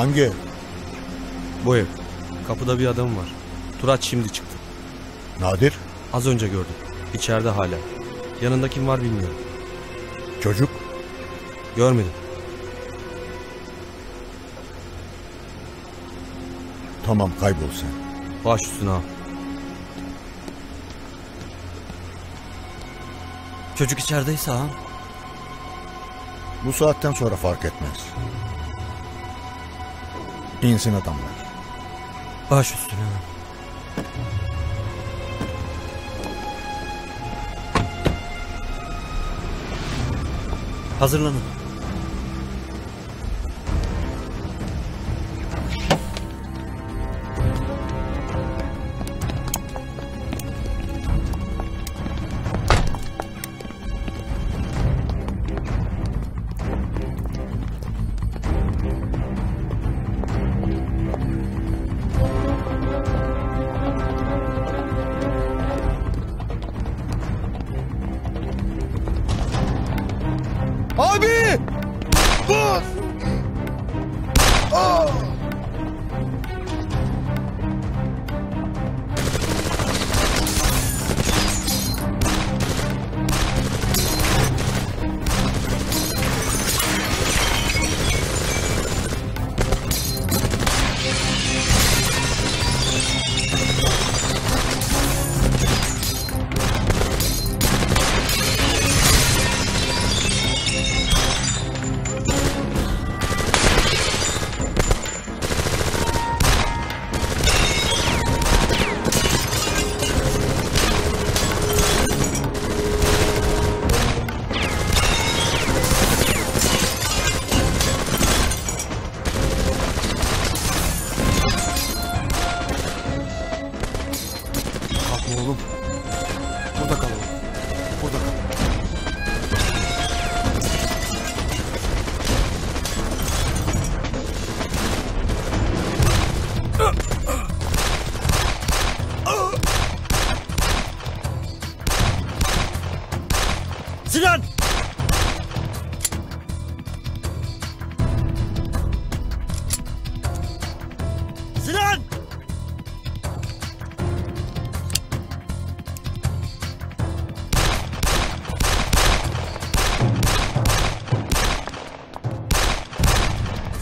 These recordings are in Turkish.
Hangi ev? Bu ev. Kapıda bir adam var. Turaç şimdi çıktı. Nadir? Az önce gördüm. İçeride hala. Yanında kim var bilmiyorum. Çocuk? Görmedim. Tamam, kaybol sen. Baş üstüne ağam. Çocuk içerideyse ağam. Bu saatten sonra fark etmez. İnsin adamlar. Baş üstüne ağam. Hazırlanın.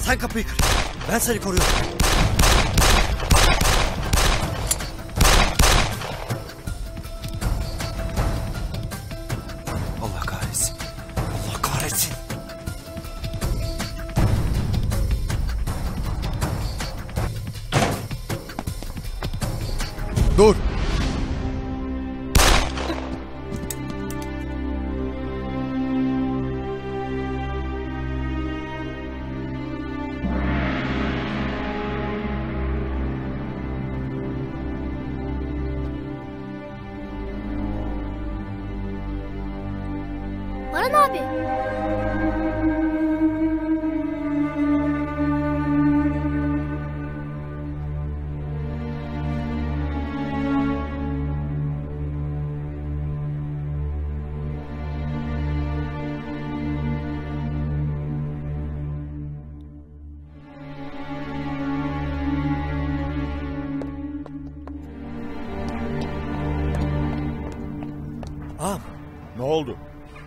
Sen kapıyı kır. Ben seni koruyorum. Allah kahretsin. Allah kahretsin. Dur.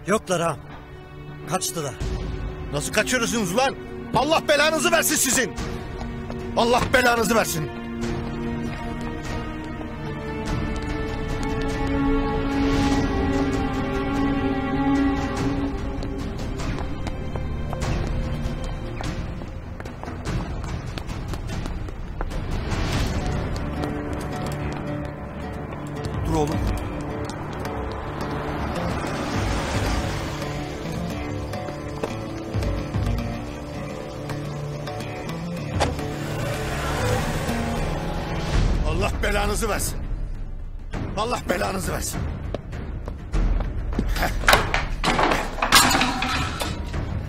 Yoklar ağam. Kaçtılar. Nasıl kaçıyorsunuz lan? Allah belanızı versin sizin. Allah belanızı versin. Belanızı versin. Allah belanızı versin.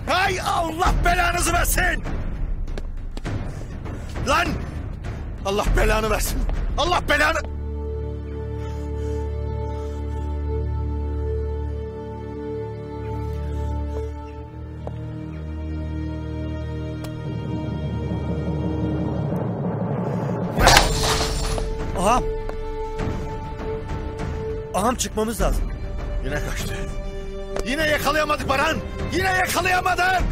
Hay Allah belanızı versin. Lan! Allah belanı versin. Allah belanı... Ağam çıkmamız lazım. Yine kaçtı. Yine yakalayamadık Baran. Yine yakalayamadık.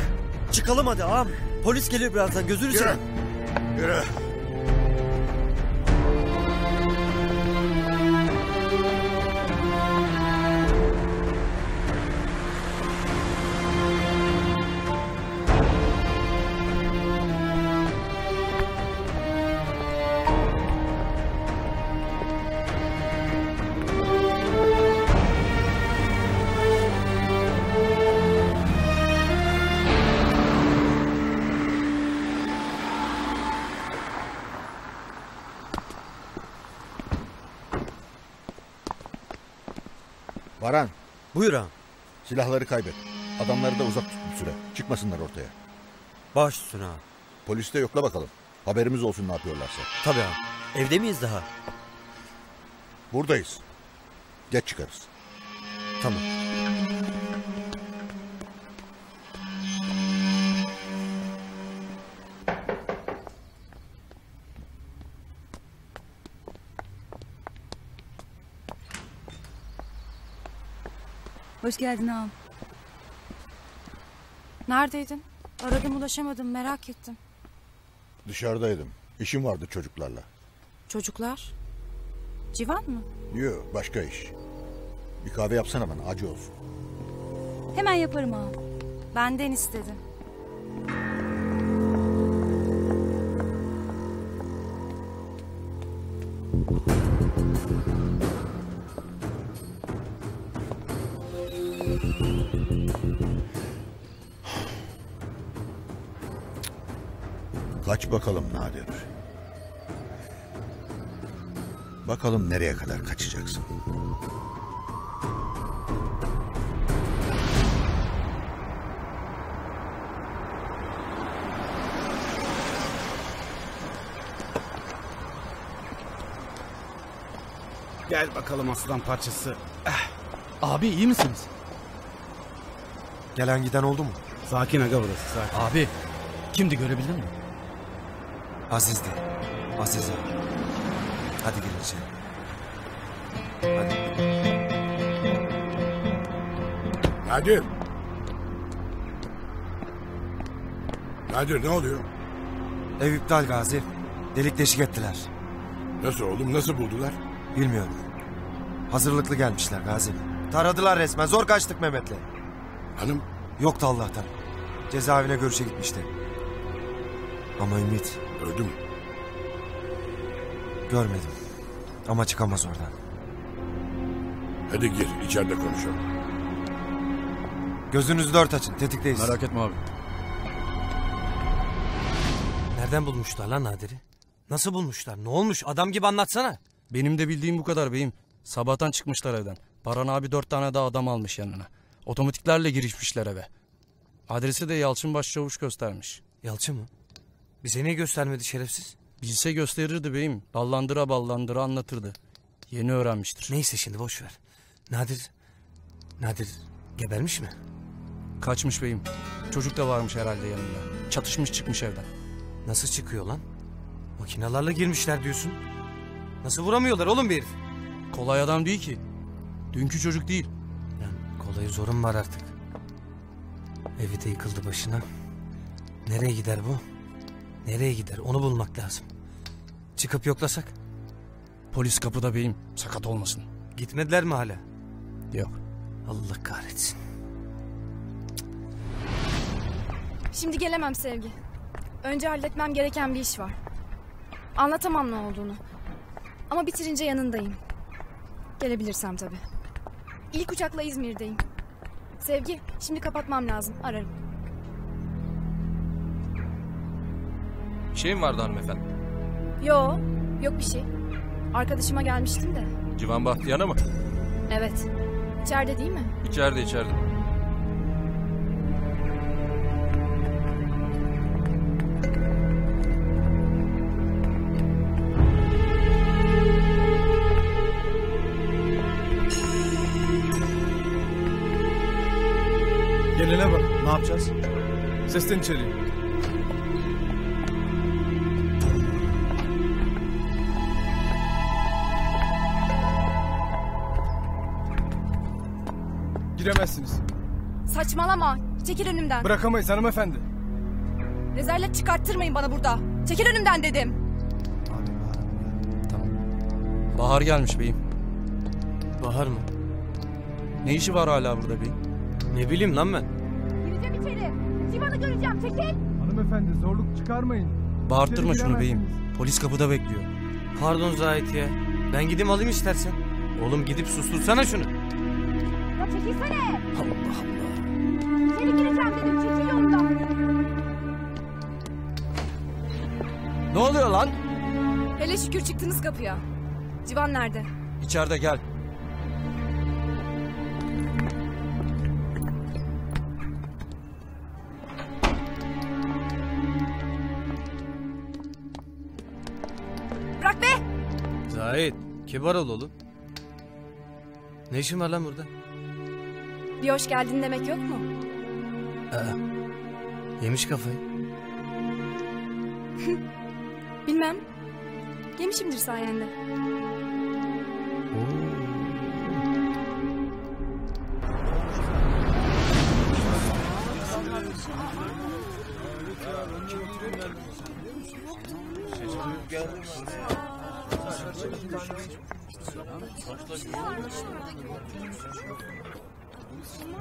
Çıkalım hadi ağam. Polis gelir birazdan. Gözünü seveyim. Yürü. Baran. Buyur ağam. Silahları kaybet. Adamları da uzak tut bir süre. Çıkmasınlar ortaya. Baş üstüne ağam. Poliste yokla bakalım. Haberimiz olsun ne yapıyorlarsa. Tabii ağam. Evde miyiz daha? Buradayız. Geç çıkarız. Tamam. Hoş geldin ağam. Neredeydin? Aradım ulaşamadım, merak ettim. Dışarıdaydım. İşim vardı çocuklarla. Çocuklar? Civan mı? Yok, başka iş. Bir kahve yapsana bana, acı olsun. Hemen yaparım ağam. Benden istedim. Kaç bakalım Nadir. Bakalım nereye kadar kaçacaksın. Gel bakalım aslan parçası. Abi iyi misiniz? Gelen giden oldu mu? Sakin aga burası sakin. Abi kimdi görebildin mi? Aziz'di. Aziz abi. Hadi gelin içeri. Hadi. Nadir. Nadir ne oluyor? Ev iptal Gazi. Delik deşik ettiler. Nasıl oğlum, nasıl buldular? Bilmiyorum. Hazırlıklı gelmişler Gazi. Taradılar resmen, zor kaçtık Mehmet'le. Hanım? Yoktu Allah'tan. Cezaevine görüşe gitmişti. Ama Ümit... Öldü mü? Görmedim. Ama çıkamaz oradan. Hadi gir, içeride konuşalım. Gözünüzü dört açın, tetikteyiz. Merak etme abi. Nereden bulmuşlar lan Nadir'i? Nasıl bulmuşlar? Ne olmuş? Adam gibi anlatsana. Benim de bildiğim bu kadar beyim. Sabahtan çıkmışlar evden. Baran abi 4 tane daha adam almış yanına. Otomatiklerle girişmişler eve. Adresi de Yalçın Başçavuş göstermiş. Yalçın mı? Bize niye göstermedi şerefsiz? Bilse gösterirdi beyim. Ballandıra ballandıra anlatırdı. Yeni öğrenmiştir. Neyse şimdi boş ver. Nadir gebermiş mi? Kaçmış beyim. Çocuk da varmış herhalde yanında. Çatışmış çıkmış evden. Nasıl çıkıyor lan? Makinalarla girmişler diyorsun. Nasıl vuramıyorlar oğlum bir herif? Kolay adam değil ki. Dünkü çocuk değil. Yani kolayı zorun var artık. Evi de yıkıldı başına. Nereye gider bu? Nereye gider? Onu bulmak lazım. Çıkıp yoklasak? Polis kapıda beyim. Sakat olmasın. Gitmediler mi hala? Yok. Allah kahretsin. Şimdi gelemem Sevgi. Önce halletmem gereken bir iş var. Anlatamam ne olduğunu. Ama bitirince yanındayım. Gelebilirsem tabii. İlk uçakla İzmir'deyim. Sevgi, şimdi kapatmam lazım. Ararım. Bir şey mi vardı hanımefendi? Yok bir şey. Arkadaşıma gelmiştim de. Civan Bahtiyar'a mı? Evet. İçeride değil mi? İçeride. Gelene bak. Ne yapacağız? Sesten içeri. Giremezsiniz. Saçmalama. Çekil önümden. Bırakamayız hanımefendi. Rezalet çıkarttırmayın bana burada. Çekil önümden dedim. Abi Bahar geldi. Tamam. Bahar gelmiş beyim. Bahar mı? Ne işi var hala burada beyim? Ne bileyim lan ben. Gireceğim içeri. Civan'ı göreceğim. Çekil. Hanımefendi zorluk çıkarmayın. Bağırttırma şunu beyim. Polis kapıda bekliyor. Pardon Zahit ya. Ben gideyim alayım istersen. Oğlum gidip sustursana şunu. Ya çekilsene. Allah Allah. İçeri gireceğim dedim. Çekil yoldan. Ne oluyor lan? Hele şükür çıktınız kapıya. Civan nerede? İçeride gel. Bırak be! Zahit, kibar ol oğlum. Ne işin var lan burada? Bir hoş geldin demek yok mu? Yemiş kafayı. Bilmem. Yemişimdir sayende.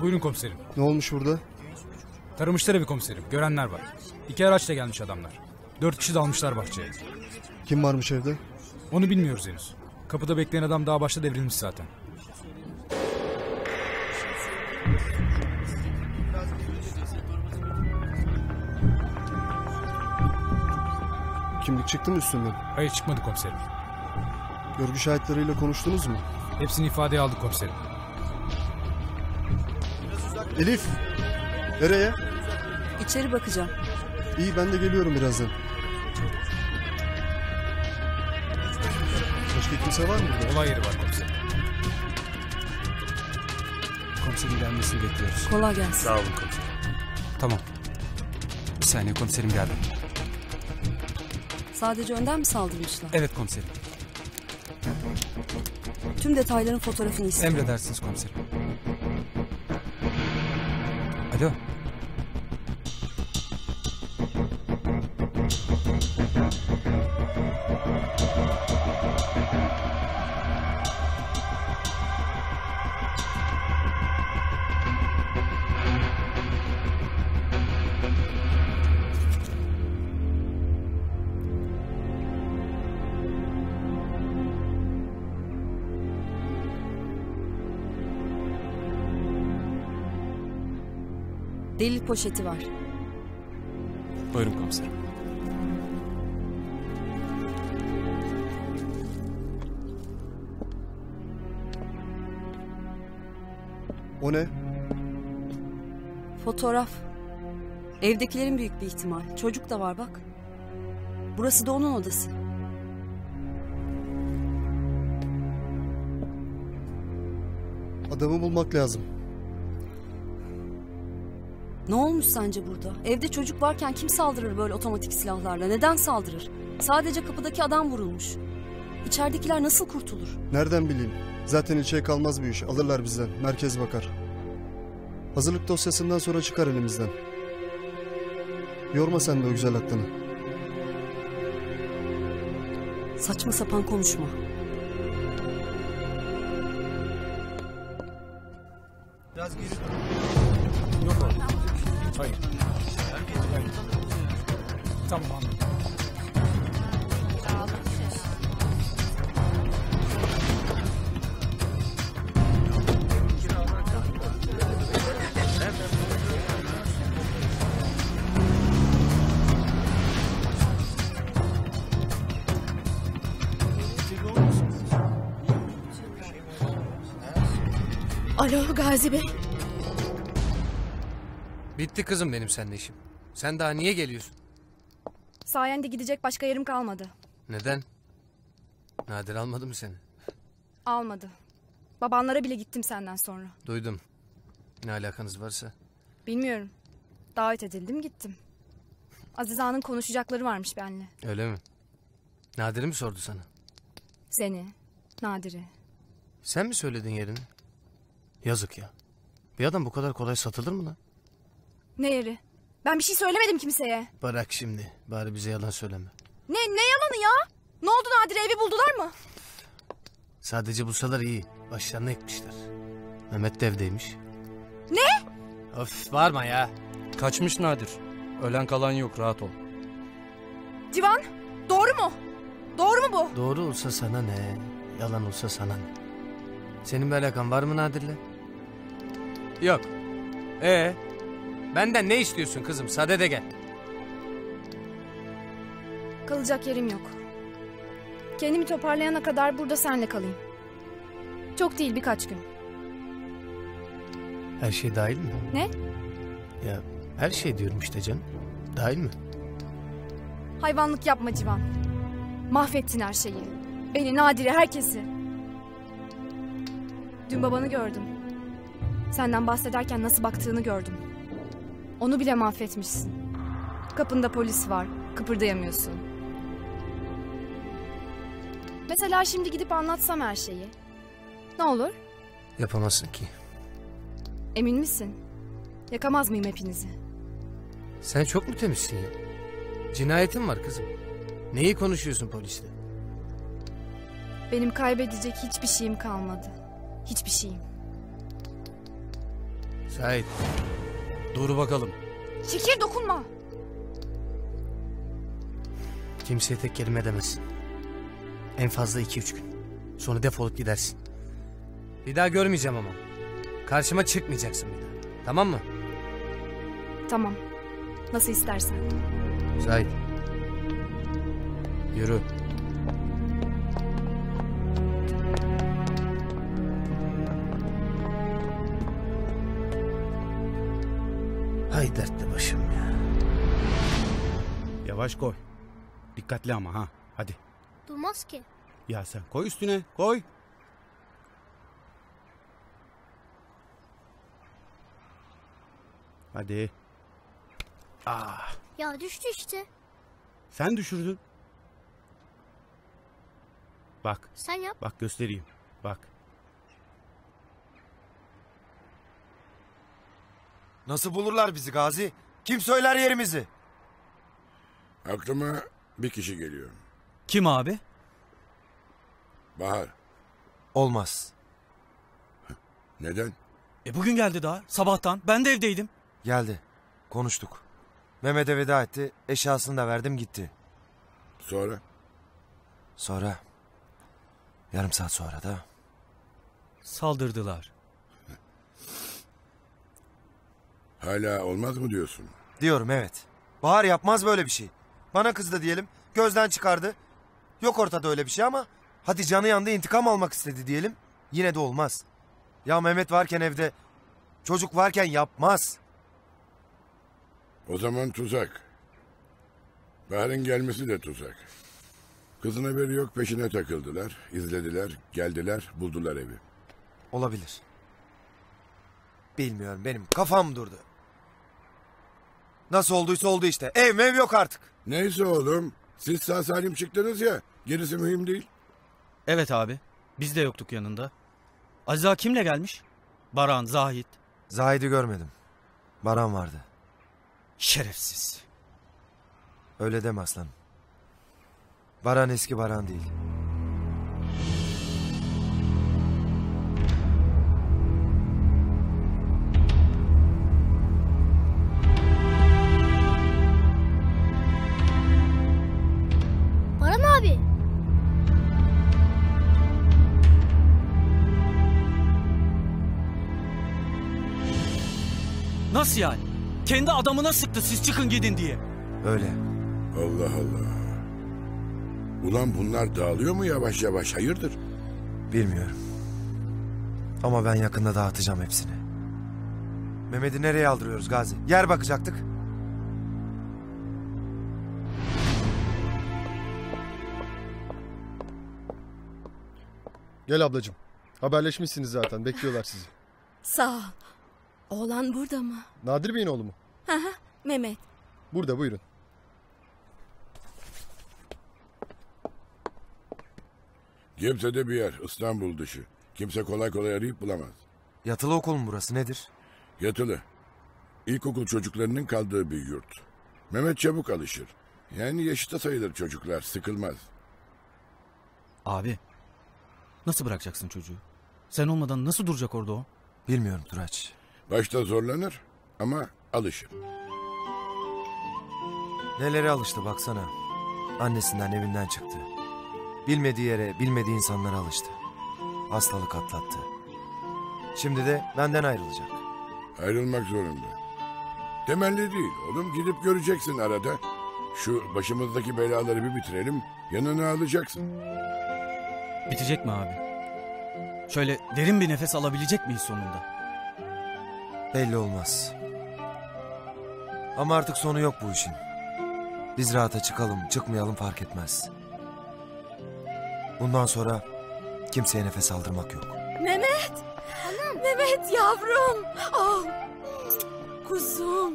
Buyurun komiserim. Ne olmuş burada? Taramışlar evi komiserim. Görenler var. 2 araçla gelmiş adamlar. 4 kişi dalmışlar bahçeye. Kim varmış evde? Onu bilmiyoruz henüz. Kapıda bekleyen adam daha başta devrilmiş zaten. Kimlik çıktı mı üstünden? Hayır çıkmadı komiserim. Görgü şahitleriyle konuştunuz mu? Hepsini ifadeye aldık komiserim. Elif! Nereye? İçeri bakacağım. İyi ben de geliyorum birazdan. Başka kimse var mı burada? Olay yeri var komiserim. Komiserin gelmesini bekliyoruz. Kolay gelsin. Sağ olun komiserim. Tamam. Bir saniye komiserim geldi. Sadece önden mi saldırmışlar? Evet komiserim. Tüm detayların fotoğrafını istiyorum. Emredersiniz komiserim. Alo. Delil poşeti var. Buyurun komiserim. O ne? Fotoğraf. Evdekilerin büyük bir ihtimal. Çocuk da var bak. Burası da onun odası. Adamı bulmak lazım. Ne olmuş sence burada? Evde çocuk varken kim saldırır böyle otomatik silahlarla? Neden saldırır? Sadece kapıdaki adam vurulmuş. İçeridekiler nasıl kurtulur? Nereden bileyim? Zaten ilçeye kalmaz bu iş. Alırlar bizden. Merkez bakar. Hazırlık dosyasından sonra çıkar elimizden. Yorma sen de o güzel aklını. Saçma sapan konuşma. Biraz geri dur. Yok abi. Hayır. Tamam. Alo Gazi Bey. Bitti kızım benim seninle işim. Sen daha niye geliyorsun? Sayende gidecek başka yerim kalmadı. Neden? Nadir almadı mı seni? Almadı. Babanlara bile gittim senden sonra. Duydum. Ne alakanız varsa? Bilmiyorum. Davet edildim gittim. Aziz Ağa'nın konuşacakları varmış benimle. Öyle mi? Nadir'i mi sordu sana? Seni, Nadir'i. Sen mi söyledin yerini? Yazık ya. Bir adam bu kadar kolay satılır mı lan? Ne yeri? Ben bir şey söylemedim kimseye. Bırak şimdi. Bari bize yalan söyleme. Ne yalanı ya? Ne oldu, Nadir evi buldular mı? Sadece bulsalar iyi. Başlarına ekmişler. Mehmet de evdeymiş. Ne? Öf, varma ya. Kaçmış Nadir. Ölen kalan yok, rahat ol. Civan, doğru mu? Doğru mu bu? Doğru olsa sana ne? Yalan olsa sana ne? Senin bir alakan var mı Nadir'le? Yok. Benden ne istiyorsun kızım? Sade de gel. Kalacak yerim yok. Kendimi toparlayana kadar burada seninle kalayım. Çok değil, birkaç gün. Her şey dahil mi? Ne? Ya her şey diyorum işte canım. Dahil mi? Hayvanlık yapma Civan. Mahvettin her şeyi. Beni, Nadir'i, herkesi. Dün babanı gördüm. Senden bahsederken nasıl baktığını gördüm. Onu bile mahvetmişsin. Kapında polis var. Kıpırdayamıyorsun. Mesela şimdi gidip anlatsam her şeyi. Ne olur? Yapamazsın ki. Emin misin? Yakamaz mıyım hepinizi? Sen çok mu temizsin ya? Cinayetin var kızım. Neyi konuşuyorsun polisle? Benim kaybedecek hiçbir şeyim kalmadı. Hiçbir şeyim. Zahit. Dur bakalım. Şekil dokunma. Kimseye tek kelime edemezsin. En fazla 2-3 gün. Sonra defolup gidersin. Bir daha görmeyeceğim ama. Karşıma çıkmayacaksın bir daha. Tamam mı? Tamam. Nasıl istersen. Zahit. Yürü. Hay dertli başım ya. Yavaş koy. Dikkatli ama ha. Hadi. Durmaz ki. Ya sen koy üstüne. Koy. Hadi. Ah. Ya düştü işte. Sen düşürdün. Bak. Sen yap. Bak göstereyim. Bak. Nasıl bulurlar bizi Gazi? Kim söyler yerimizi? Aklıma bir kişi geliyor. Kim abi? Bahar. Olmaz. Neden? Bugün geldi daha. Sabahtan. Ben de evdeydim. Geldi. Konuştuk. Mehmet'e veda etti. Eşyasını da verdim gitti. Sonra? Sonra. Yarım saat sonra da. Saldırdılar. Hala olmaz mı diyorsun? Diyorum evet. Bahar yapmaz böyle bir şey. Bana kızdı diyelim. Gözden çıkardı. Yok ortada öyle bir şey ama. Hadi canı yandı, intikam almak istedi diyelim. Yine de olmaz. Ya Mehmet varken evde. Çocuk varken yapmaz. O zaman tuzak. Bahar'ın gelmesi de tuzak. Kızın haberi yok, peşine takıldılar. İzlediler, geldiler, buldular evi. Olabilir. Bilmiyorum, benim kafam durdu. Nasıl olduysa oldu işte. Ev mev yok artık. Neyse oğlum. Siz sağ salim çıktınız ya. Gerisi mühim değil. Evet abi. Biz de yoktuk yanında. Aziz kimle gelmiş? Baran, Zahit. Zahit'i görmedim. Baran vardı. Şerefsiz. Öyle deme aslanım. Baran eski Baran değil. Baran abi. Nasıl yani? Kendi adamına sıktı siz çıkın gidin diye. Öyle. Allah Allah. Ulan bunlar dağılıyor mu yavaş yavaş, hayırdır? Bilmiyorum. Ama ben yakında dağıtacağım hepsini. Mehmet'i nereye aldırıyoruz Gazi? Yer bakacaktık. Gel ablacığım. Haberleşmişsiniz zaten. Bekliyorlar sizi. Sağ ol. Oğlan burada mı? Nadir Bey'in oğlu mu? Hı, Mehmet. Burada, buyurun. Gebze'de bir yer, İstanbul dışı. Kimse kolay kolay arayıp bulamaz. Yatılı okul mu burası, nedir? Yatılı. İlkokul çocuklarının kaldığı bir yurt. Mehmet çabuk alışır. Yani yaşıta sayılır çocuklar, sıkılmaz. Abi, nasıl bırakacaksın çocuğu? Sen olmadan nasıl duracak orada o? Bilmiyorum Turaç. Başta zorlanır ama alışır. Nelere alıştı baksana. Annesinden, evinden çıktı. Bilmediği yere, bilmediği insanlara alıştı. Hastalık atlattı. Şimdi de benden ayrılacak. Ayrılmak zorunda. Temelli değil oğlum, gidip göreceksin arada. Şu başımızdaki belaları bir bitirelim, yanına alacaksın. Bitecek mi abi? Şöyle derin bir nefes alabilecek miyiz sonunda? Belli olmaz. Ama artık sonu yok bu işin. Biz rahata çıkalım, çıkmayalım fark etmez. Bundan sonra kimseye nefes aldırmak yok. Mehmet! Hanım. Mehmet yavrum! Oh. Kuzum!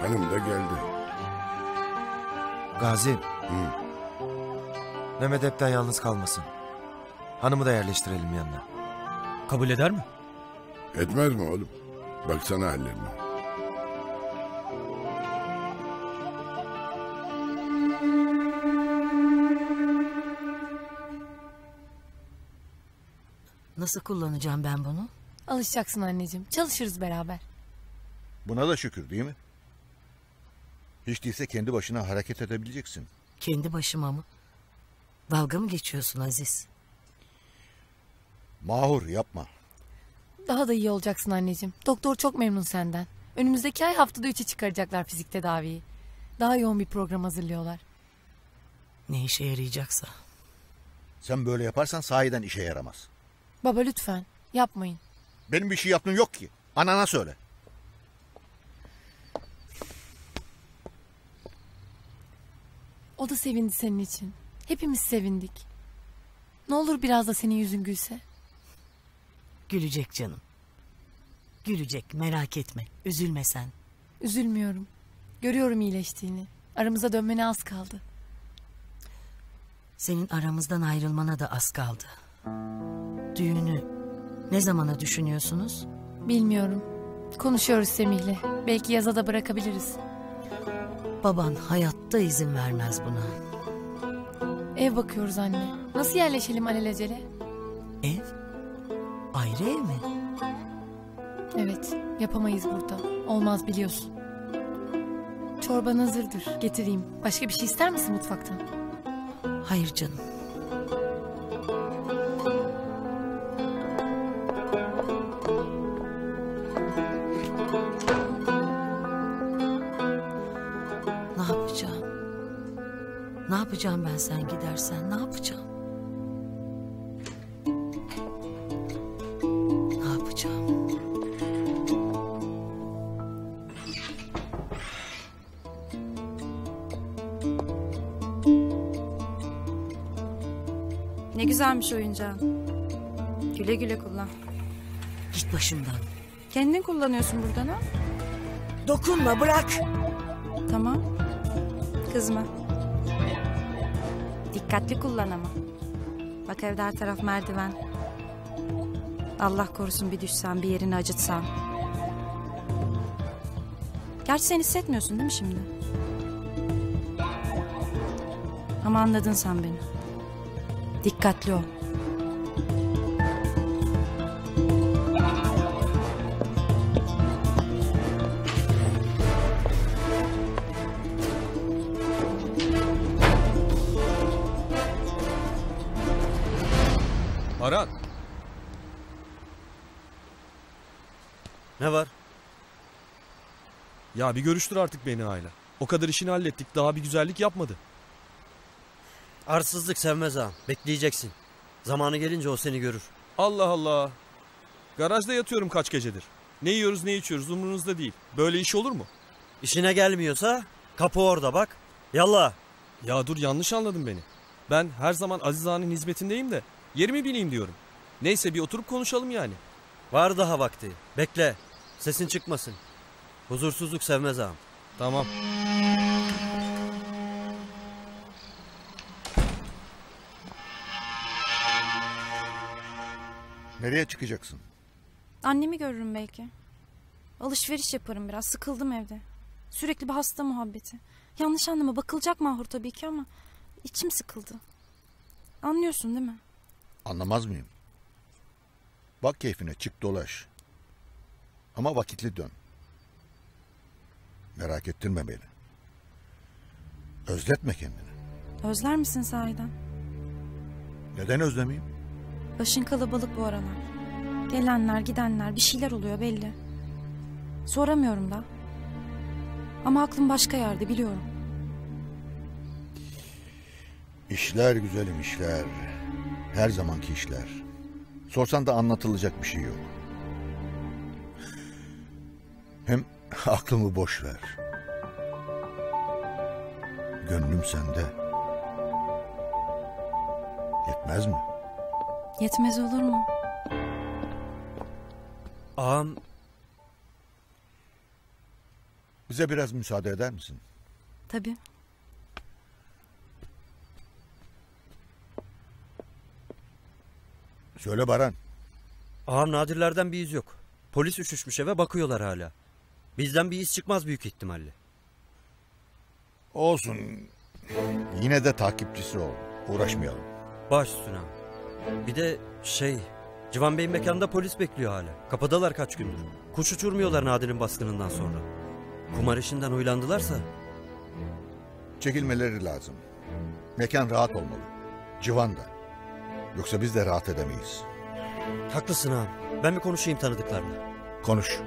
Hanım da geldi. Gazi. Hı. Mehmet hepten yalnız kalmasın. Hanımı da yerleştirelim yanına. Kabul eder mi? Etmez mi oğlum? Baksana hallerine. Nasıl kullanacağım ben bunu? Alışacaksın anneciğim. Çalışırız beraber. Buna da şükür değil mi? Hiç değilse kendi başına hareket edebileceksin. Kendi başıma mı? Dalga mı geçiyorsun Aziz? Mahur yapma. Daha da iyi olacaksın anneciğim. Doktor çok memnun senden. Önümüzdeki ay haftada 3'e çıkaracaklar fizik tedaviyi. Daha yoğun bir program hazırlıyorlar. Ne işe yarayacaksa. Sen böyle yaparsan sahiden işe yaramaz. Baba lütfen yapmayın. Benim bir şey yaptığım yok ki. Anana söyle. O da sevindi senin için. Hepimiz sevindik. Ne olur biraz da senin yüzün gülse. Gülecek canım. Gülecek, merak etme. Üzülme sen. Üzülmüyorum. Görüyorum iyileştiğini. Aramıza dönmene az kaldı. Senin aramızdan ayrılmana da az kaldı. Düğünü ne zamana düşünüyorsunuz? Bilmiyorum. Konuşuyoruz Semih'le. Belki yaza da bırakabiliriz. Baban hayatta izin vermez buna. Ev bakıyoruz anne. Nasıl yerleşelim alelacele? Ev? Ayrı ev mi? Evet. Yapamayız burada. Olmaz biliyorsun. Çorban hazırdır. Getireyim. Başka bir şey ister misin mutfaktan? Hayır canım. Ne yapacağım ben sen gidersen? Ne yapacağım? Ne yapacağım? Ne güzelmiş oyuncağın. Güle güle kullan. Git başımdan. Kendin kullanıyorsun buradan ha? Dokunma, bırak. Tamam. Kızma. Dikkatli kullan ama. Bak evde her taraf merdiven. Allah korusun bir düşsen, bir yerini acıtsan. Gerçi sen hissetmiyorsun değil mi şimdi? Ama anladın sen beni. Dikkatli ol. Baran. Ne var? Ya bir görüştür artık beni aile. O kadar işini hallettik, daha bir güzellik yapmadı. Arsızlık sevmez ağam. Bekleyeceksin. Zamanı gelince o seni görür. Allah Allah. Garajda yatıyorum kaç gecedir. Ne yiyoruz ne içiyoruz umurunuzda değil. Böyle iş olur mu? İşine gelmiyorsa kapı orada bak. Yallah. Ya dur, yanlış anladın beni. Ben her zaman Aziz ağanın hizmetindeyim de. Yerimi bileyim diyorum. Neyse bir oturup konuşalım yani. Var daha vakti. Bekle. Sesin çıkmasın. Huzursuzluk sevmez ağam. Tamam. Nereye çıkacaksın? Annemi görürüm belki. Alışveriş yaparım biraz. Sıkıldım evde. Sürekli bir hasta muhabbeti. Yanlış anlama, bakılacak Mahur tabii ki ama içim sıkıldı. Anlıyorsun değil mi? Anlamaz mıyım? Bak keyfine, çık dolaş. Ama vakitli dön. Merak ettirme beni. Özletme kendini. Özler misin sahiden? Neden özlemeyeyim? Başın kalabalık bu aralar. Gelenler, gidenler, bir şeyler oluyor belli. Soramıyorum da. Ama aklım başka yerde, biliyorum. İşler güzelim işler. Her zamanki işler. Sorsan da anlatılacak bir şey yok. Hem aklımı boş ver. Gönlüm sende. Yetmez mi? Yetmez olur mu? Ağam. Bize biraz müsaade eder misin? Tabii. Söyle Baran. Ağam, Nadirlerden bir iz yok. Polis üşüşmüş eve, bakıyorlar hala. Bizden bir iz çıkmaz büyük ihtimalle. Olsun. Yine de takipçisi ol. Uğraşmayalım. Baş üstüne. Bir de Civan Bey'in mekanda polis bekliyor hala. Kapadalar kaç gündür. Kuş uçurmuyorlar Nadir'in baskınından sonra. Kumar işinden huylandılarsa. Çekilmeleri lazım. Mekan rahat olmalı. Civan da. Yoksa biz de rahat edemeyiz. Haklısın abi. Ben bir konuşayım tanıdıklarla. Konuş.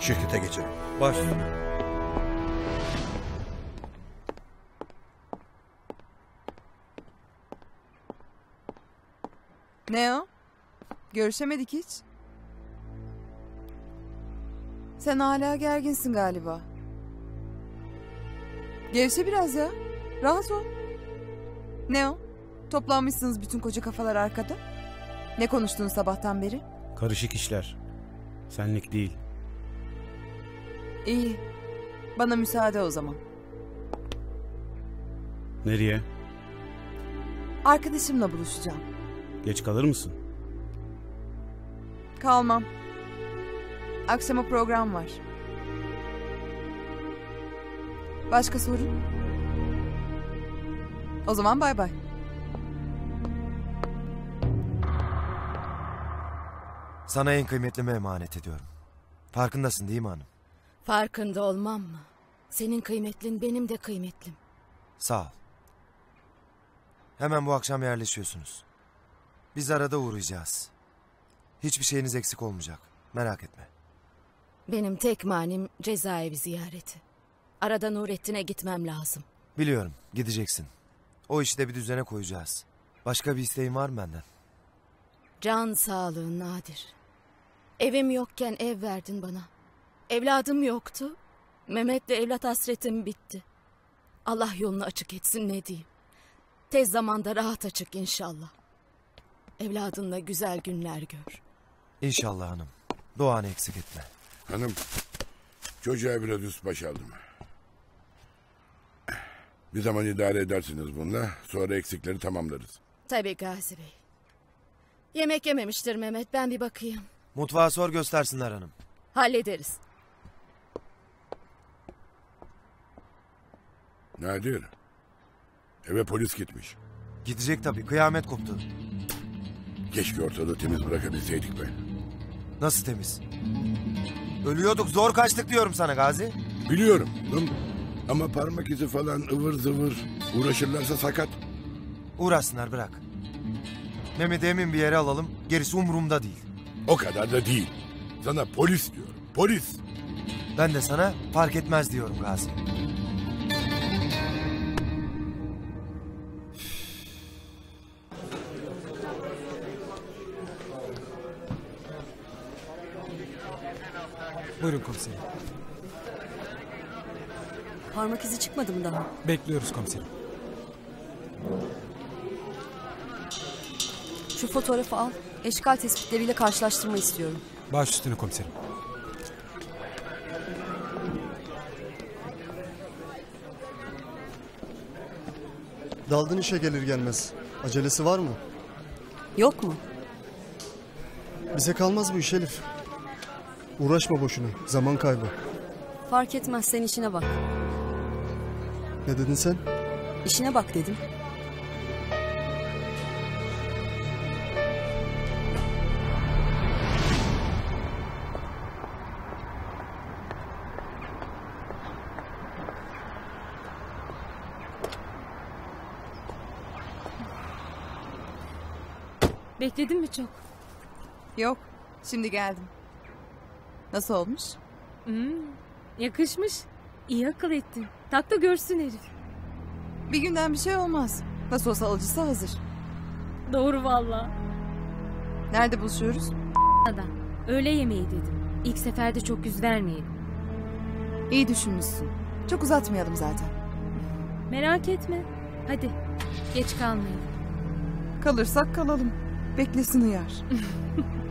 Şirkete geçelim. Baş üstüne. Ne o? Görüşemedik hiç. Sen hala gerginsin galiba. Gevşe biraz ya. Rahat ol. Ne o? Toplanmışsınız bütün koca kafalar arkada. Ne konuştunuz sabahtan beri? Karışık işler. Senlik değil. İyi. Bana müsaade o zaman. Nereye? Arkadaşımla buluşacağım. Geç kalır mısın? Kalmam. Akşama program var. Başka sorun? O zaman bay bay. Sana en kıymetlimi emanet ediyorum. Farkındasın değil mi hanım? Farkında olmam mı? Senin kıymetlin benim de kıymetlim. Sağ ol. Hemen bu akşam yerleşiyorsunuz. Biz arada uğrayacağız. Hiçbir şeyiniz eksik olmayacak. Merak etme. Benim tek manim cezaevi ziyareti. Arada Nurettin'e gitmem lazım. Biliyorum, gideceksin. O işi de bir düzene koyacağız. Başka bir isteğin var mı benden? Can sağlığın Nadir. Evim yokken ev verdin bana. Evladım yoktu. Mehmet'le evlat hasretim bitti. Allah yolunu açık etsin, ne diyeyim. Tez zamanda rahat açık inşallah. Evladınla güzel günler gör. İnşallah hanım. Duanı eksik etme. Hanım, çocuğa biraz üst baş aldım. Bir zaman idare edersiniz bununla. Sonra eksikleri tamamlarız. Tabii Gazi Bey. Yemek yememiştir Mehmet. Ben bir bakayım. Mutfağa sor, göstersinler hanım. Hallederiz. Nadir, eve polis gitmiş. Gidecek tabii. Kıyamet koptu. Keşke ortalığı temiz bırakabilseydik be. Nasıl temiz? Ölüyorduk, zor kaçtık diyorum sana Gazi. Biliyorum ama parmak izi falan ıvır zıvır, uğraşırlarsa sakat. Uğraşsınlar, bırak. Mehmet'i emin bir yere alalım, gerisi umurumda değil. O kadar da değil. Sana polis diyorum, polis. Ben de sana fark etmez diyorum Gazi. Buyurun komiserim. Parmak izi çıkmadı mı daha? Bekliyoruz komiserim. Şu fotoğrafı al. Eşkal tespitleriyle karşılaştırma istiyorum. Baş üstüne komiserim. Daldın işe gelir gelmez. Acelesi var mı? Yok mu? Bize kalmaz bu iş Elif. Uğraşma boşuna. Zaman kaybı. Fark etmez, sen işine bak. Ne dedin sen? İşine bak dedim. Bekledin mi çok? Yok, şimdi geldim. Nasıl olmuş? Yakışmış. İyi akıl ettin. Tak da görsün herif. Bir günden bir şey olmaz. Nasıl olsa alıcısı hazır. Doğru valla. Nerede buluşuyoruz? Adam. Öğle yemeği dedim. İlk seferde çok yüz vermeyelim. İyi düşünmüşsün. Çok uzatmayalım zaten. Merak etme. Hadi. Geç kalmayalım. Kalırsak kalalım. Beklesin uyar.